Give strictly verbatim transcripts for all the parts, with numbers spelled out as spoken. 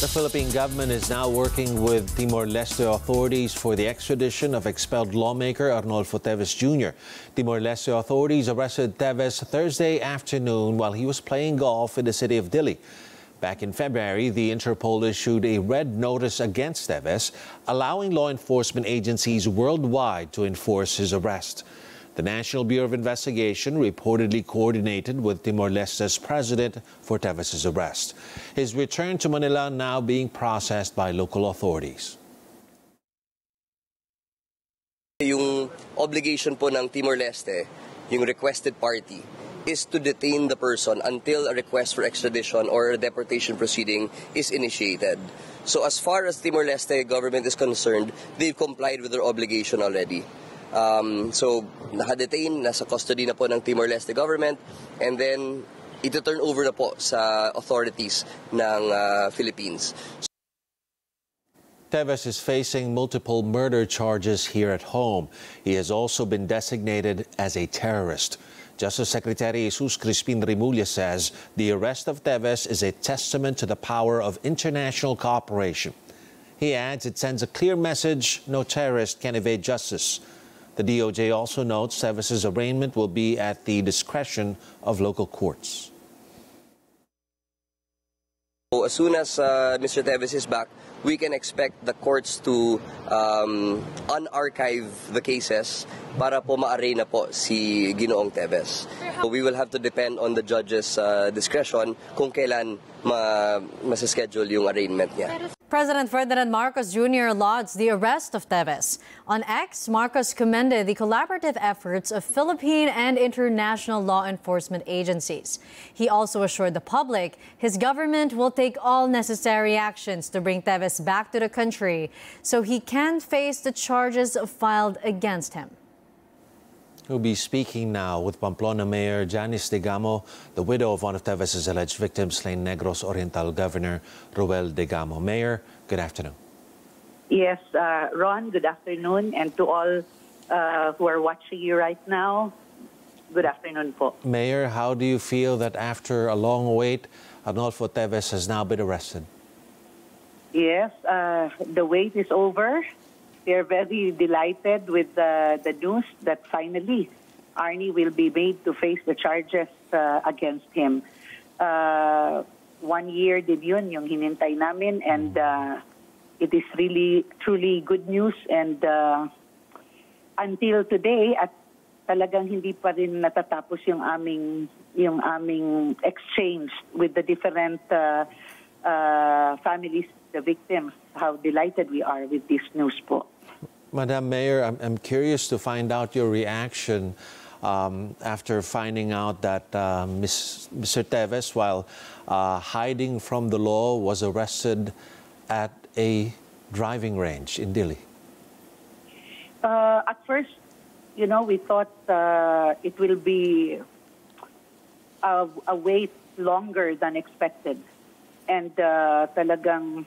The Philippine government is now working with Timor-Leste authorities for the extradition of expelled lawmaker Arnolfo Teves Junior Timor-Leste authorities arrested Teves Thursday afternoon while he was playing golf in the city of Dili. Back in February, the Interpol issued a red notice against Teves, allowing law enforcement agencies worldwide to enforce his arrest. The National Bureau of Investigation reportedly coordinated with Timor-Leste's president for Teves's arrest. His return to Manila now being processed by local authorities. Yung obligation po ng Timor-Leste, yung requested party, is to detain the person until a request for extradition or a deportation proceeding is initiated. So as far as Timor-Leste government is concerned, they've complied with their obligation already. Um, so, naka-detain, nasa custody na po ng Timor-Leste government, and then ito turn over na po sa authorities ng uh, Philippines. So Teves is facing multiple murder charges here at home. He has also been designated as a terrorist. Justice Secretary Jesus Crispin Remulla says the arrest of Teves is a testament to the power of international cooperation. He adds it sends a clear message: no terrorist can evade justice. The D O J also notes Teves's arraignment will be at the discretion of local courts. So as soon as uh, Mister Teves is back, we can expect the courts to um, unarchive the cases para po ma-arraign na po si Ginoong Teves. So we will have to depend on the judge's uh, discretion kung kailan ma masaschedule yung arraignment niya. President Ferdinand Marcos Junior lauds the arrest of Teves. On X, Marcos commended the collaborative efforts of Philippine and international law enforcement agencies. He also assured the public his government will take all necessary actions to bring Teves back to the country so he can face the charges filed against him. We'll be speaking now with Pamplona Mayor Janice Degamo, the widow of one of Teves's alleged victims, slain Negros Oriental Governor Roel Degamo. Mayor, good afternoon. Yes, uh, Ron, good afternoon. And to all uh, who are watching you right now, good afternoon po. Mayor, how do you feel that after a long wait, Arnolfo Teves has now been arrested? Yes, uh, the wait is over. We are very delighted with uh, the news that finally Arnie will be made to face the charges uh, against him. Uh, one year din yun yung hinintay namin, and uh, it is really, truly good news. And uh, until today, at talagang hindi pa rin natatapos yung aming, yung aming exchange with the different uh, uh, families, the victims, how delighted we are with this news po. Madam Mayor, I'm, I'm curious to find out your reaction um, after finding out that uh, Miz, Mister Teves, while uh, hiding from the law, was arrested at a driving range in Dili. Uh, at first, you know, we thought uh, it will be a, a wait longer than expected. And uh, talagang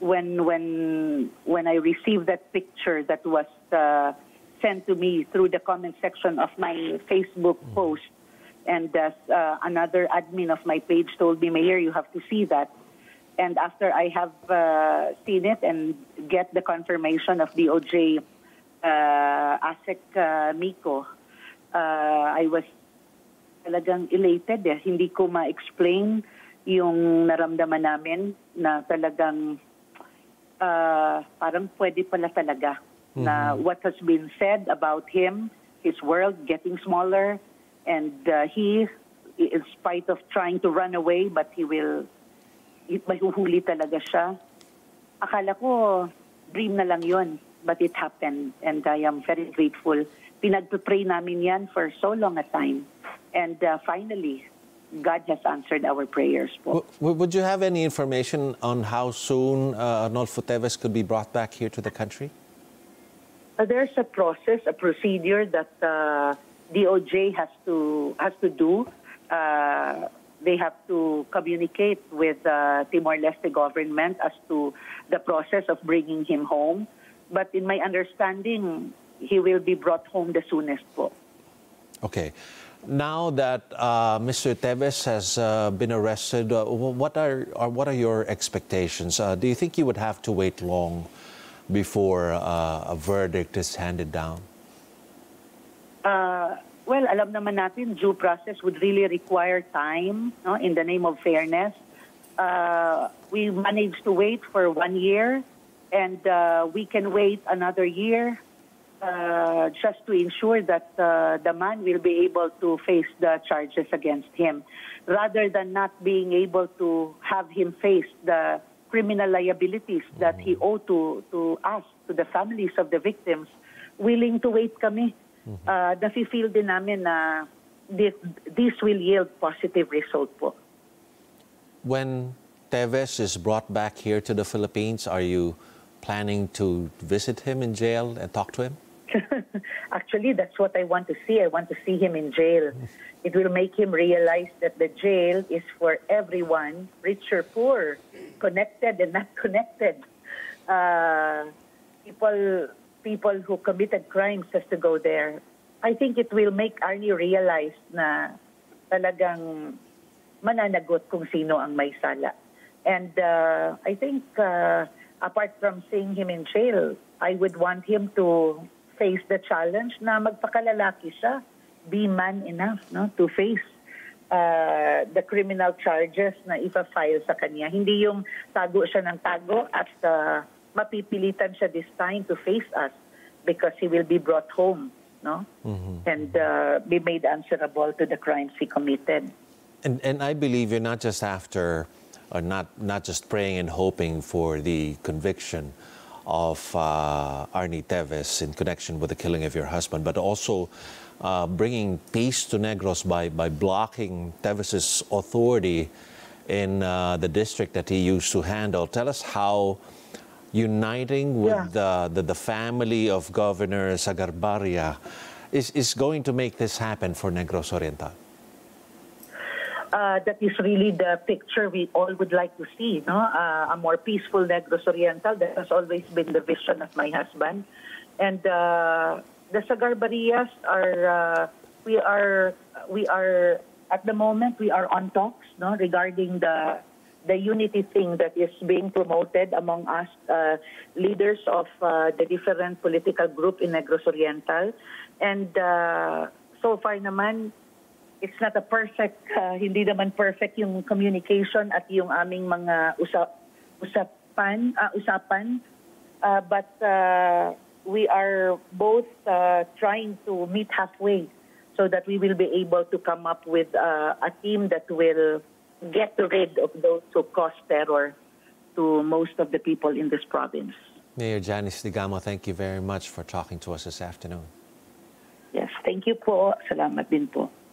when, when, when I received that picture that was uh, sent to me through the comment section of my Facebook post, and uh, uh, another admin of my page told me, Mayor, you have to see that. And after I have uh, seen it and get the confirmation of D O J uh, ASEC uh, Miko, uh, I was talagang elated. Eh. Hindi ko ma-explain yung naramdaman namin na talagang uh, parang pwede pala talaga mm-hmm. na what has been said about him, his world getting smaller, and uh, he, in spite of trying to run away, but he will, mahuhuli talaga siya. Akala ko, dream na lang yun, but it happened, and I am very grateful. Pinagpupray namin yan for so long a time, and uh, finally, God has answered our prayers po. Would you have any information on how soon uh, Arnolfo Teves could be brought back here to the country? Uh, there's a process, a procedure that uh, D O J has to has to do. Uh, they have to communicate with uh, Timor-Leste government as to the process of bringing him home. But in my understanding, he will be brought home the soonest po. Okay. now that uh, Mister Teves has uh, been arrested, uh, what are, are what are your expectations? Uh, do you think you would have to wait long before uh, a verdict is handed down? Uh, well, alam naman natin, due process would really require time, no, in the name of fairness. Uh, we managed to wait for one year, and uh, we can wait another year uh, just to ensure that uh, the man will be able to face the charges against him, rather than not being able to have him face the criminal liabilities that he owed to, to us, to the families of the victims. Willing to wait kami. Uh, nafe-feel din namin na this will yield positive result po. When Teves is brought back here to the Philippines, are you planning to visit him in jail and talk to him? Actually, that's what I want to see. I want to see him in jail. It will make him realize that the jail is for everyone, rich or poor, connected and not connected. Uh, people... people who committed crimes has to go there. I think it will make Arnie realize na talagang mananagot kung sino ang may sala. And uh, I think uh, apart from seeing him in jail, I would want him to face the challenge na magpakalalaki siya, be man enough, no, to face uh, the criminal charges na ipa-file sa kanya. Hindi yung tago siya ng tago at uh, mapipilitan siya this time to face us because he will be brought home, no, mm-hmm. and uh, be made answerable to the crimes he committed. And and I believe you're not just after, or not not just praying and hoping for the conviction of uh, Arnie Teves in connection with the killing of your husband, but also uh, bringing peace to Negros by by blocking Teves's authority in uh, the district that he used to handle. Tell us how. Uniting with yeah. the, the, the family of Governor Sagarbarilla is, is going to make this happen for Negros Oriental. Uh, that is really the picture we all would like to see, no? Uh, a more peaceful Negros Oriental. That has always been the vision of my husband. And uh, the Sagarbarillas are, uh, we are, we are, at the moment, we are on talks, no, regarding the the unity thing that is being promoted among us, uh, leaders of uh, the different political group in Negros Oriental. And uh, so far naman, it's not a perfect, uh, hindi naman perfect yung communication at yung aming mga usap, usapan, uh, usapan. Uh, but uh, we are both uh, trying to meet halfway so that we will be able to come up with uh, a team that will get rid of those who cause terror to most of the people in this province. Mayor Janice Degamo, thank you very much for talking to us this afternoon. Yes, thank you po. Salamat din po.